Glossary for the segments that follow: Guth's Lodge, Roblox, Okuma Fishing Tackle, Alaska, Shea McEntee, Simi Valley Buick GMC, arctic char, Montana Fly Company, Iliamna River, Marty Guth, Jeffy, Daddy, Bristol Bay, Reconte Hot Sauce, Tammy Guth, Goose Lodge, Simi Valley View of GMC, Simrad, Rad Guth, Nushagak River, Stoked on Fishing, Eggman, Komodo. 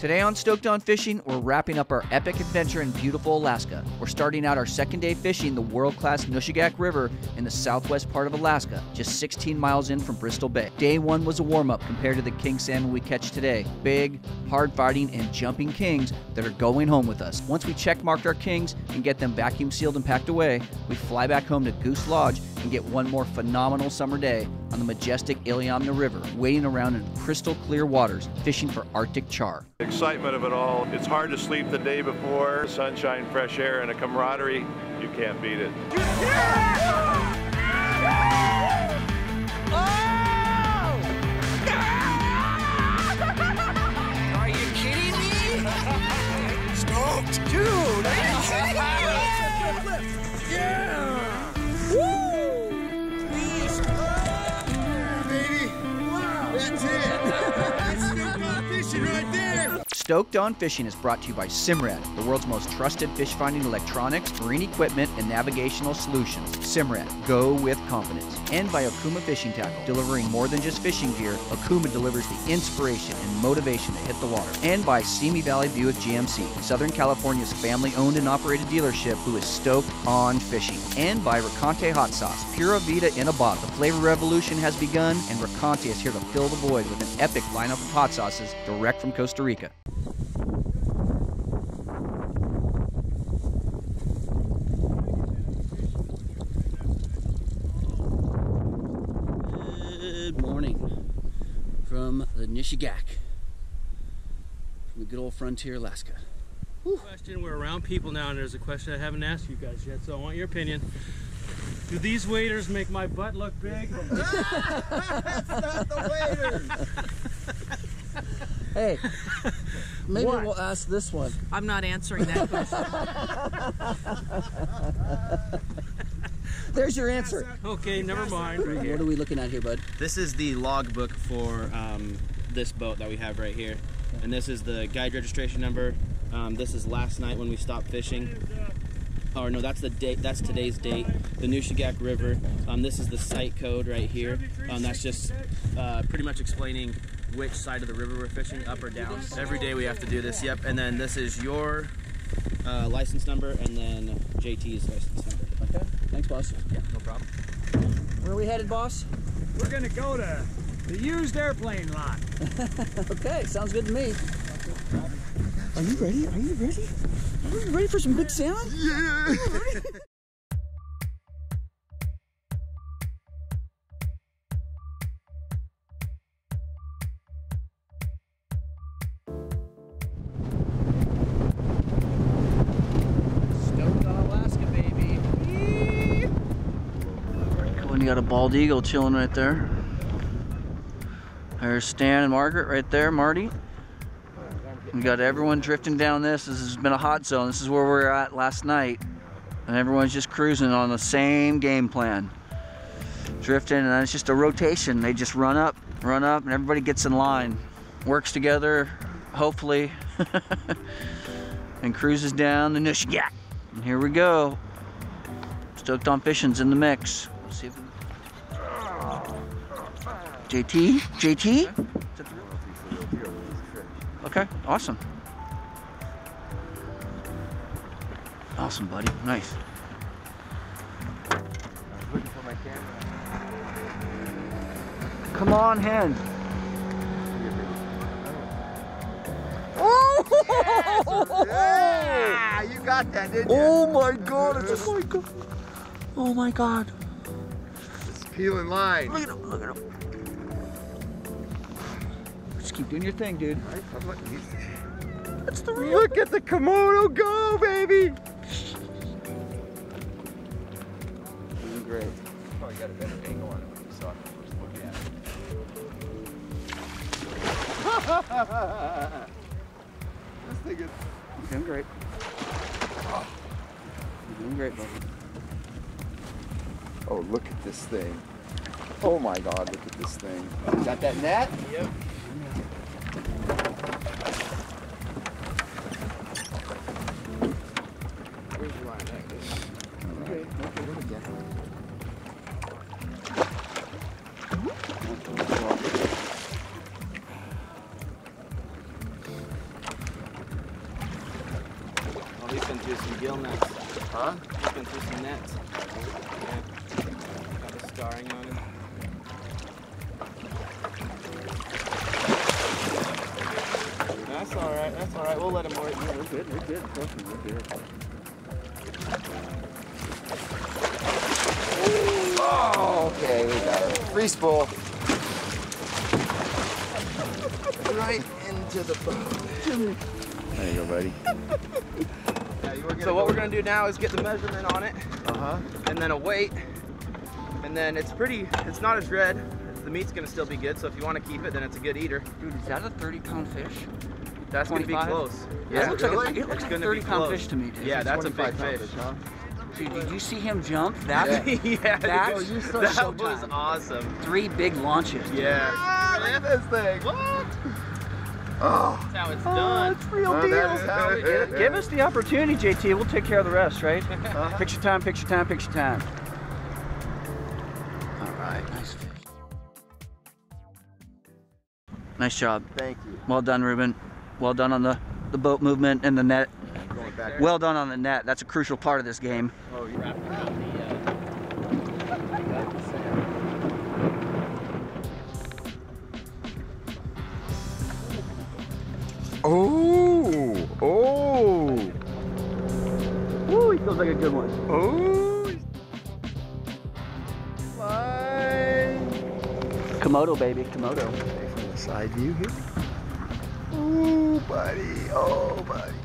Today on Stoked on Fishing, we're wrapping up our epic adventure in beautiful Alaska. We're starting out our second day fishing the world-class Nushagak River in the southwest part of Alaska, just 16 miles in from Bristol Bay. Day one was a warm-up compared to the king salmon we catch today. Big, hard-fighting, and jumping kings that are going home with us. Once we check-marked our kings and get them vacuum-sealed and packed away, we fly back home to Goose Lodge and get one more phenomenal summer day on the majestic Iliamna River, wading around in crystal clear waters, fishing for Arctic char. The excitement of it all, it's hard to sleep the day before. Sunshine, fresh air, and a camaraderie, you can't beat it. Oh! Are you kidding me? Stoked! Dude! Yeah! Right there. Stoked on Fishing is brought to you by Simrad, the world's most trusted fish finding electronics, marine equipment, and navigational solutions. Simrad, go with confidence. And by Okuma Fishing Tackle, delivering more than just fishing gear, Okuma delivers the inspiration and motivation to hit the water. And by Simi Valley View of GMC, Southern California's family-owned and operated dealership who is stoked on fishing. And by Reconte Hot Sauce, Pura Vida in a bottle. The flavor revolution has begun, and Reconte is here to fill the void with an epic lineup of hot sauces direct from Costa Rica. Good morning from the Nushagak, from the good old frontier Alaska. Whew. Question, we're around people now, and there's a question I haven't asked you guys yet, so I want your opinion. Do these waders make my butt look big? That's not the waders! Hey, maybe what? We'll ask this one. I'm not answering that question. There's your answer. Okay, never mind. Right here. What are we looking at here, bud? This is the logbook for this boat that we have right here. And this is the guide registration number. This is last night when we stopped fishing. Or no, that's the date. That's today's date. The Nushagak River. This is the site code right here. That's just pretty much explaining which side of the river we're fishing, up or down. Every day we have to do this, yep. And then this is your license number, and then JT's license number. Okay, thanks, boss. Yeah, no problem. Where are we headed, boss? We're gonna go to the used airplane lot. Okay, sounds good to me. Are you ready? Are you ready? Are you ready for some big salmon? Yeah! Got a bald eagle chilling right there. There's Stan and Margaret right there, Marty. We got everyone drifting down this. This has been a hot zone. This is where we were at last night. And everyone's just cruising on the same game plan. Drifting, and then it's just a rotation. They just run up, and everybody gets in line. Works together, hopefully. And cruises down the Nushagak. And here we go. Stoked on Fishing's in the mix. See if JT? Okay, awesome. Awesome, buddy. Nice. I was looking for my camera. Come on, Hen. Oh! Yeah, you got that, didn't you? Oh my God! It's a mic. Oh my God. Peeling line. Look at him, look at him. Just keep doing your thing, dude. That's the real Look thing. At the Komodo go, baby! Doing great. Probably got a better angle on it when you saw it first look at it. This thing is... You're doing great. Oh. You're doing great, buddy. Oh, look at this thing. Oh my God, look at this thing. Got that net? Yep. Where's your line at? Okay, okay, look again. We can do some gill nets. Huh? We can do some nets. Yeah. Got a starring on him. That's all right. That's all right. We'll let him work. Yeah, we're good. We're good. Trust me, we're good. Oh, okay. We got it. Free spool. Right into the boat. There you go, buddy. Yeah, so what we're gonna do now is get the measurement on it, and then a weight, and then it's pretty. It's not as red. The meat's gonna still be good. So if you want to keep it, then it's a good eater. Dude, is that a 30-pound fish? That's 25? Gonna be close. Yeah, that looks really? Like it looks like a 30-pound fish to me. Dude. Yeah, that's a big fish. Huh? Dude, did you see him jump? That, that was awesome. Three big launches. Dude. Yeah. Ah, look at this thing. What? Oh. That's how it's done. It's real deal. Give us the opportunity, JT. We'll take care of the rest, right? Picture time, picture time, picture time. All right, nice fish. Nice job. Thank you. Well done, Ruben. Well done on the boat movement and the net. Well done on the net. That's a crucial part of this game. Oh, you wrapped around the Oh! Oh! Ooh, he feels like a good one. Oh! Fly! Komodo, baby. Komodo. Okay, from the side view here. Ooh, buddy. Oh, buddy.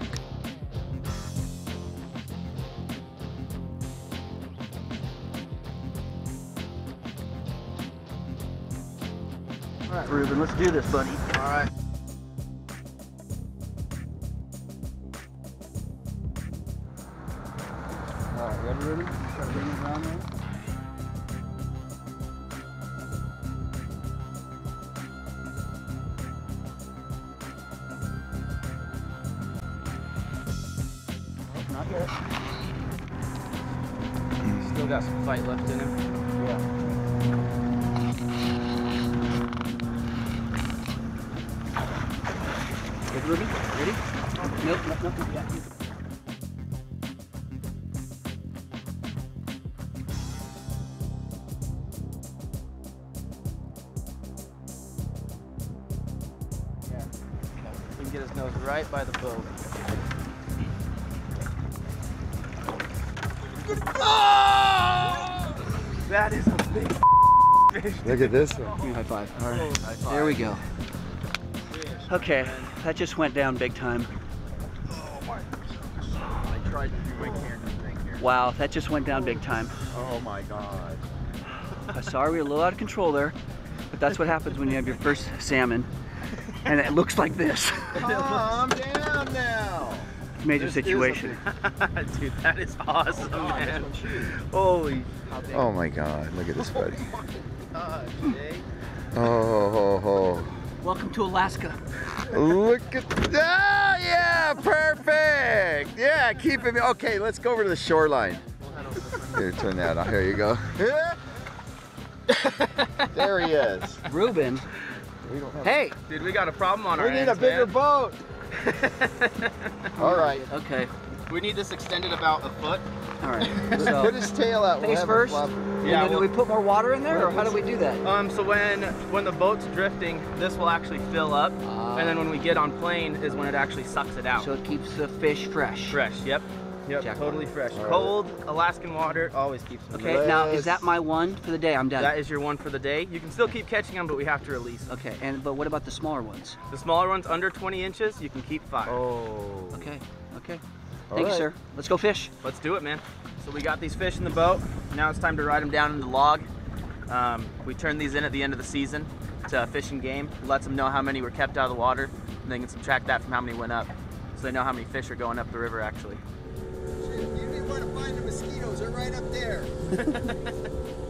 All right, Ruben, let's do this, buddy. All right. All right, ready, Ruben? Try to bring it around there. Nope, not yet. Still got some fight left in him. Yeah. Ready? Nope, nothing yet. Yeah. We can get his nose right by the boat. Oh! That is a big fish. Look at this one. Give me a high five. All right. High five. There we go. Okay, that just went down big time. Oh my! I tried to do my camera thing here. Wow, that just went down big time. Oh my God! I'm sorry, we were a little out of control there, but that's what happens when you have your first salmon, and it looks like this. Calm down now. Major situation. Dude, that is awesome, oh God, man. Holy! Oh my God! Look at this, buddy. Oh my God, Jay. Oh. Oh, oh. Welcome to Alaska. Look at that! Oh, yeah, perfect. Yeah, keep it. Okay, let's go over to the shoreline. Here, turn that on. Here you go. There he is, Ruben. Hey, dude, we got a problem on our hands. We need a bigger boat. All right. Okay. We need this extended about a foot. All right. So put his tail out. Face first. Yeah, well, do we put more water in there, or how do we do that? So when the boat's drifting, this will actually fill up, and then when we get on plane is when it actually sucks it out. So it keeps the fish fresh. Fresh, yep. Yep, Jack totally fresh. Right. Cold Alaskan water always keeps them fresh. Okay, now is that my one for the day? I'm done. That is your one for the day. You can still keep catching them, but we have to release them. Okay, and but what about the smaller ones? The smaller ones under 20 inches, you can keep 5. Oh. Okay, okay. Thank you, sir. Let's go fish. Let's do it, man. So we got these fish in the boat. Now it's time to ride them down in the log. We turn these in at the end of the season to Fish and Game. Let them know how many were kept out of the water, and they can subtract that from how many went up. So they know how many fish are going up the river, actually. Shit, you didn't want to find the mosquitoes. They're right up there.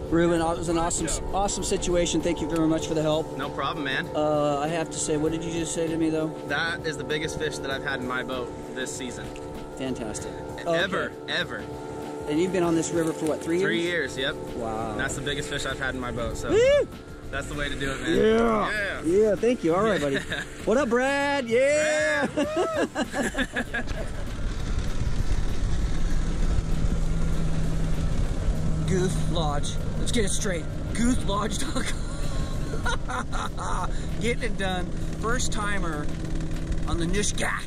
Ruben, it was an awesome situation. Thank you very much for the help. No problem, man. I have to say, what did you just say to me, though? That is the biggest fish that I've had in my boat this season. Fantastic. Ever. And you've been on this river for what, 3 years? 3 years, yep. Wow. And that's the biggest fish I've had in my boat, so Woo! That's the way to do it, man. Yeah. Yeah, thank you. All right, buddy. What up, Brad? Yeah. Brad. Goose Lodge. Let's get it straight. GoothLodge.com. Getting it done. First timer on the Nushagak.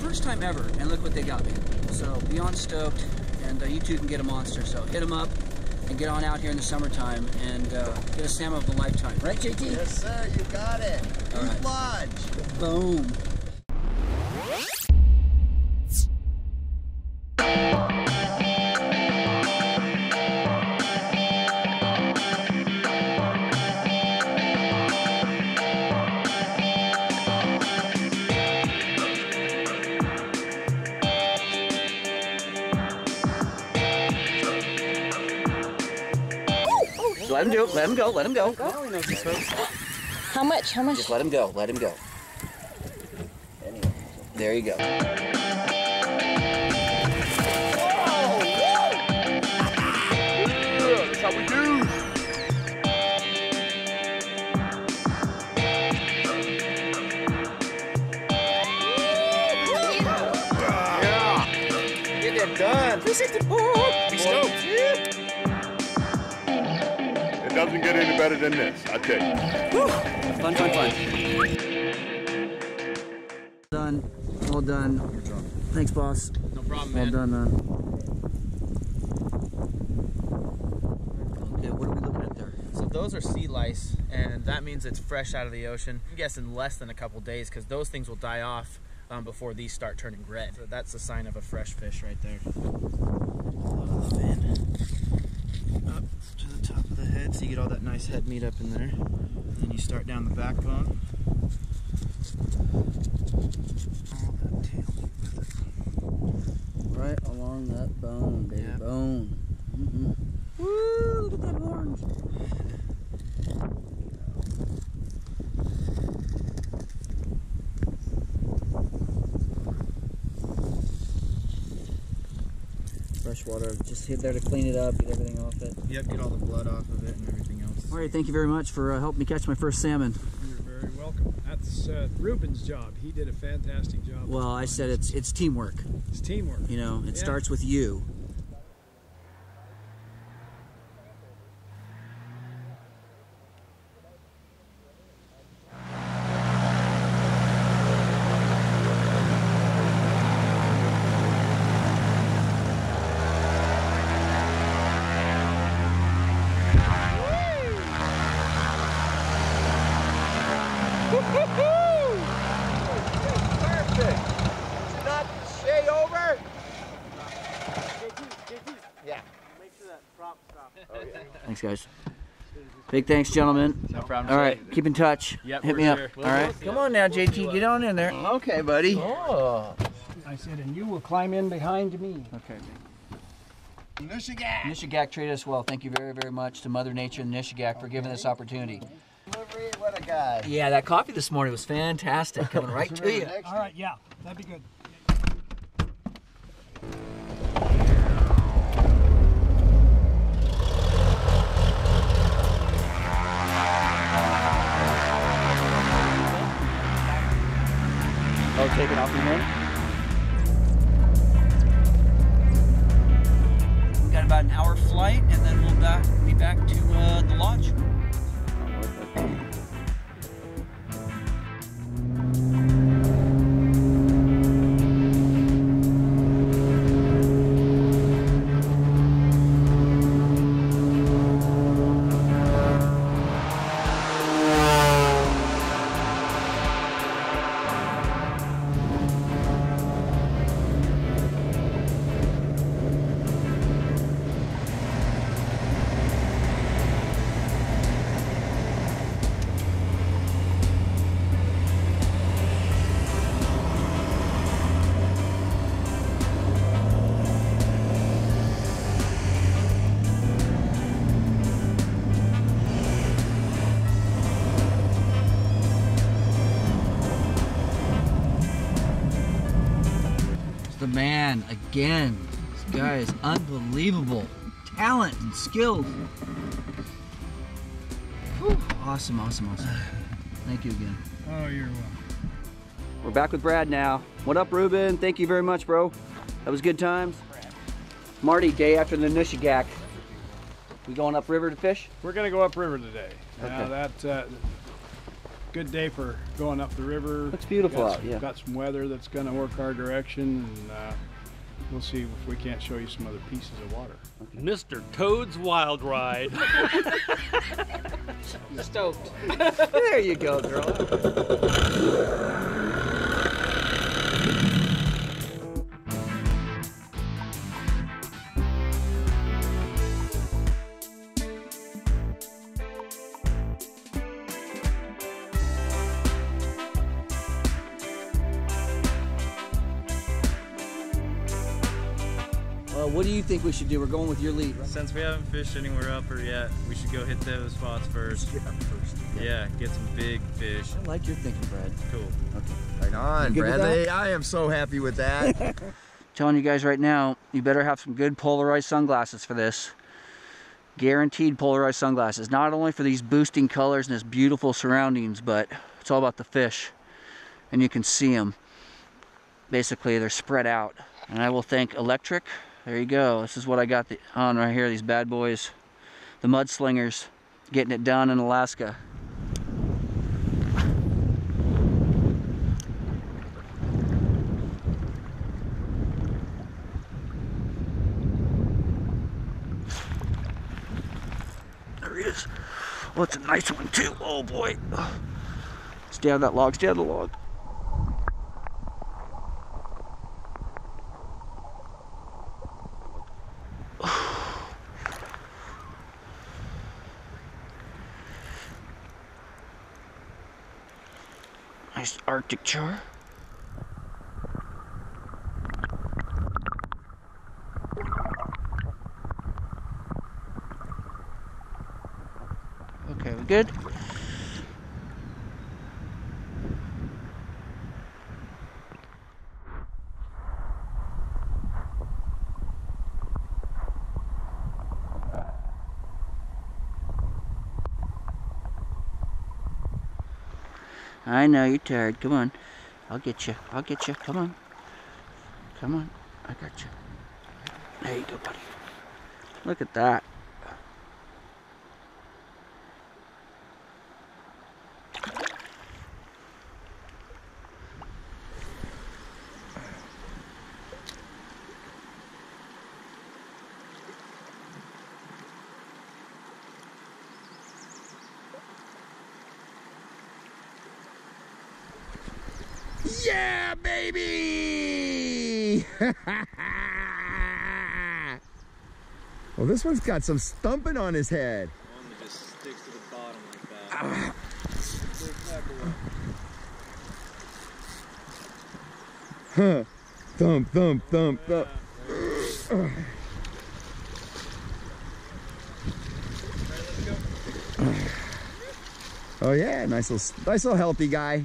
First time ever, and look what they got me. So beyond stoked, and you too can get a monster. So hit them up and get on out here in the summertime and get a salmon of a lifetime. Right, JT? Yes, sir. You got it. Goose Lodge. Boom. Let him do it. Let him go. Let him go. How much? How much? Just let him go. Let him go. There you go. Yeah, that's how we do. Yeah. Get that done. 364. We stoked. Doesn't get any better than this, I tell you. Woo. Fun, fun, fun. Done. All done. Thanks, boss. No problem, man. All done, man. Okay, what are we looking at there? So those are sea lice, and that means it's fresh out of the ocean. I'm guessing less than a couple days, because those things will die off before these start turning red. So that's a sign of a fresh fish right there. Oh, man. Up to the top of the head, so you get all that nice head meat up in there. And then you start down the backbone. All that tail meat with it. Right along that bone, baby. Yep. Bone. Mm-hmm. Woo! Look at that orange. Water, just hit there to clean it up, get everything off it. Yep, get all the blood off of it and everything else. All right, thank you very much for helping me catch my first salmon. You're very welcome. That's Ruben's job. He did a fantastic job. Well, I said it's teamwork. It's teamwork. You know, it starts with you. Thanks, guys. Big thanks, gentlemen. No problem. All right, keep in touch. Yep, hit me up. Sure. All right. Come on now, JT. Get on in there. Okay, buddy. Oh. I said, and you will climb in behind me. Okay. Nushagak. Nushagak treated us well. Thank you very, very much to Mother Nature and Nushagak for giving this opportunity. What a guy. Yeah, that coffee this morning was fantastic. Coming right to you. All right, yeah, that'd be good. Oh, take it off your hand. We've got about an hour flight, and then we'll be back to the lodge. Man, again, this guy is unbelievable. Talent and skills. Whew. Awesome, awesome, awesome. Thank you again. Oh, you're welcome. We're back with Brad now. What up, Ruben? Thank you very much, bro. That was good times. Marty, day after the Nushagak. We going upriver to fish? We're going to go upriver today. Okay. Now that's good day for going up the river. It's beautiful out, yeah. We've got some weather that's going to work our direction, and we'll see if we can't show you some other pieces of water. Okay. Mr. Toad's Wild Ride. Stoked. There you go, girl. What do you think we should do? We're going with your lead, right? Since we haven't fished anywhere upper yet, we should go hit those spots first. Yeah, get some big fish. I like your thinking, Brad. Cool. Okay. Right on, Bradley. I am so happy with that. Telling you guys right now, you better have some good polarized sunglasses for this. Guaranteed polarized sunglasses. Not only for these boosting colors and this beautiful surroundings, but it's all about the fish. And you can see them. Basically, they're spread out. And I will thank Electric. There you go. This is what I got on right here, these bad boys. The mudslingers, getting it done in Alaska. There he is. Oh, it's a nice one too. Oh boy. Stay on that log, stay on the log. Arctic char. Okay, we good? I know you're tired. Come on, I'll get you. I'll get you. Come on, come on. I got you. There you go, buddy. Look at that. Yeah, baby! Well, this one's got some stumping on his head. One that just sticks to the bottom like that. Huh. Thump, thump, thump, thump. Yeah, right, let's go. Oh yeah, nice little healthy guy.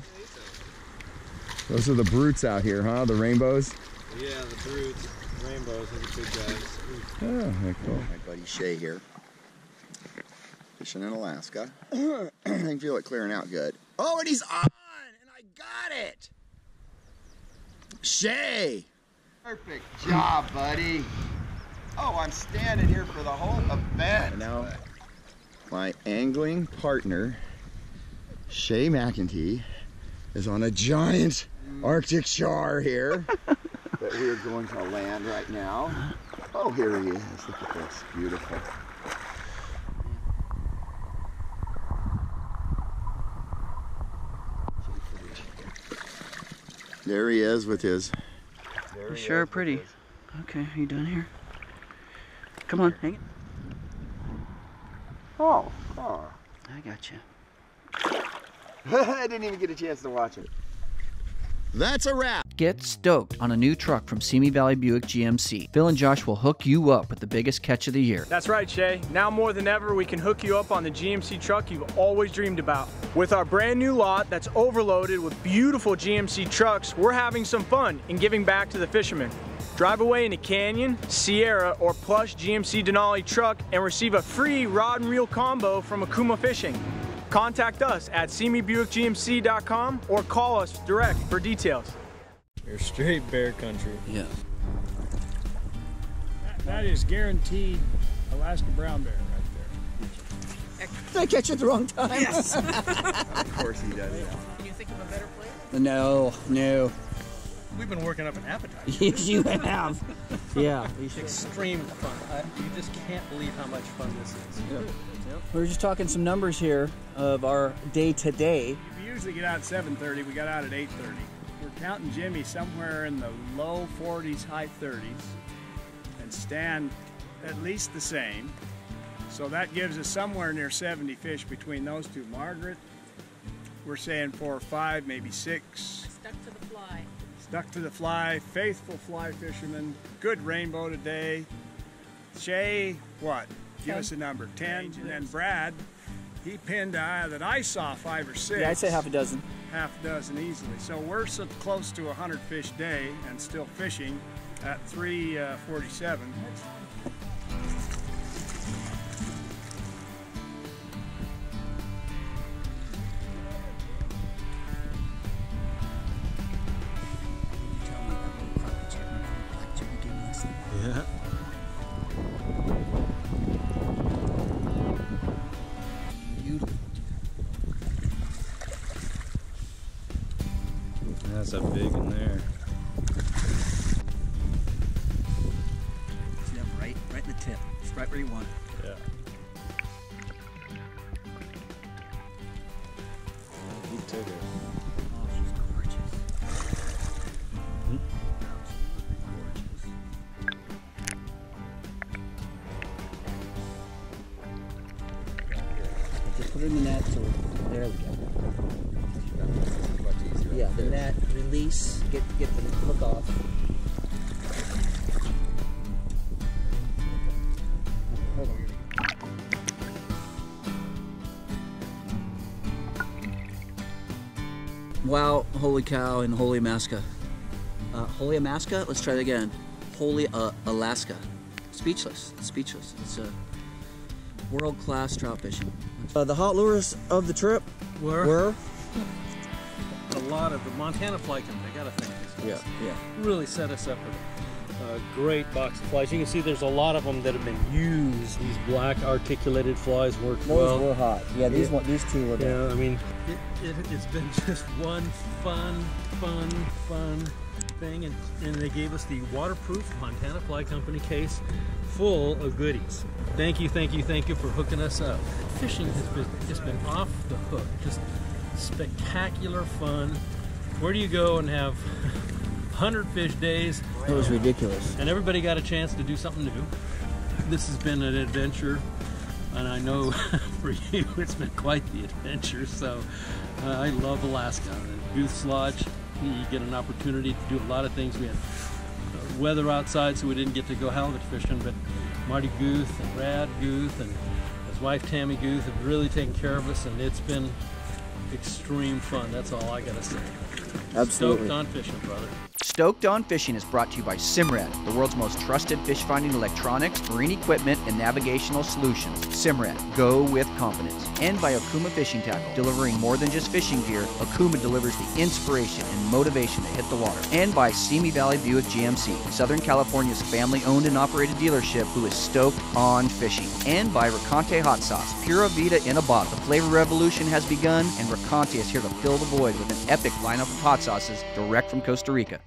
Those are the brutes out here, huh? The rainbows? Yeah, the brutes. Rainbows are the big guys. Oh, very cool. My buddy Shea here. Fishing in Alaska. I can feel it clearing out good. Oh, and he's on! And I got it! Shea! Perfect job, buddy. Oh, I'm standing here for the whole event. And now, my angling partner, Shea McEntee, is on a giant Arctic char here that we are going to land right now. Oh, here he is. Look at this. Beautiful. There he is with his. They sure are pretty. His. Okay, are you done here? Come on, hang it. Oh, oh. I got you. I didn't even get a chance to watch it. That's a wrap. Get stoked on a new truck from Simi Valley Buick GMC. Phil and Josh will hook you up with the biggest catch of the year. That's right, Shea. Now more than ever, we can hook you up on the GMC truck you've always dreamed about. With our brand new lot that's overloaded with beautiful GMC trucks, we're having some fun and giving back to the fishermen. Drive away in a Canyon, Sierra, or plush GMC Denali truck and receive a free rod and reel combo from Okuma Fishing. Contact us at SimiBuickGMC.com or call us direct for details. You're straight bear country. Yeah. That is guaranteed Alaska brown bear right there. Did I catch you at the wrong time? Yes. Of course he does. Yeah. Can you think of a better place? No, no. We've been working up an appetite. Yes, you have. Yeah. Extreme fun. You just can't believe how much fun this is. Yep. Yep. We were just talking some numbers here of our day today. We usually get out at 7:30. We got out at 8:30. We're counting Jimmy somewhere in the low 40s, high 30s, and Stan at least the same. So that gives us somewhere near 70 fish between those two. Margaret, we're saying 4 or 5, maybe 6. Stuck to the fly. Stuck to the fly, faithful fly fisherman. Good rainbow today. Shea, what? 10. Give us a number. 10. And then Brad, he pinned that I saw 5 or 6. Yeah, I'd say half a dozen. Half a dozen easily. So we're so close to 100 fish day and still fishing at 347. That's a big one there. See that right in the tip. It's right where you want it. Yeah. You took it. Oh, she's gorgeous. Mm-hmm. Absolutely gorgeous. Just put her in the net. So there we go. Yeah, the net, release, get the hook off. Hold on. Wow, holy cow, and holy Alaska. Holy Alaska? Let's try it again. Holy Alaska. Speechless, speechless. It's a world-class trout fishing. The hot lures of the trip were? Lot of the Montana Fly Company. I gotta thank these guys. Yeah, yeah. Really set us up with a great box of flies. You can see there's a lot of them that have been used. These black articulated flies work well. Those were hot. Yeah, these two were. Yeah, I mean, it's been just one fun thing, and they gave us the waterproof Montana Fly Company case full of goodies. Thank you for hooking us up. Fishing has been off the hook. Just spectacular fun. Where do you go and have 100 fish days? It was ridiculous. And everybody got a chance to do something new. This has been an adventure, and I know for you it's been quite the adventure. So I love Alaska. And Guth's Lodge, you get an opportunity to do a lot of things. We had weather outside, so we didn't get to go halibut fishing, but Marty Guth and Rad Guth and his wife Tammy Guth have really taken care of us, and it's been extreme fun. That's all I gotta say. Absolutely. Stoked on Fishing, brother. Stoked on Fishing is brought to you by Simrad, the world's most trusted fish finding electronics, marine equipment, and navigational solutions. Simrad, go with confidence. And by Okuma Fishing Tackle, delivering more than just fishing gear, Okuma delivers the inspiration and motivation to hit the water. And by Simi Valley View of GMC, Southern California's family-owned and operated dealership who is stoked on fishing. And by Reconte Hot Sauce, Pura Vida in a bottle. The flavor revolution has begun, and Reconte is here to fill the void with an epic lineup of hot sauces direct from Costa Rica.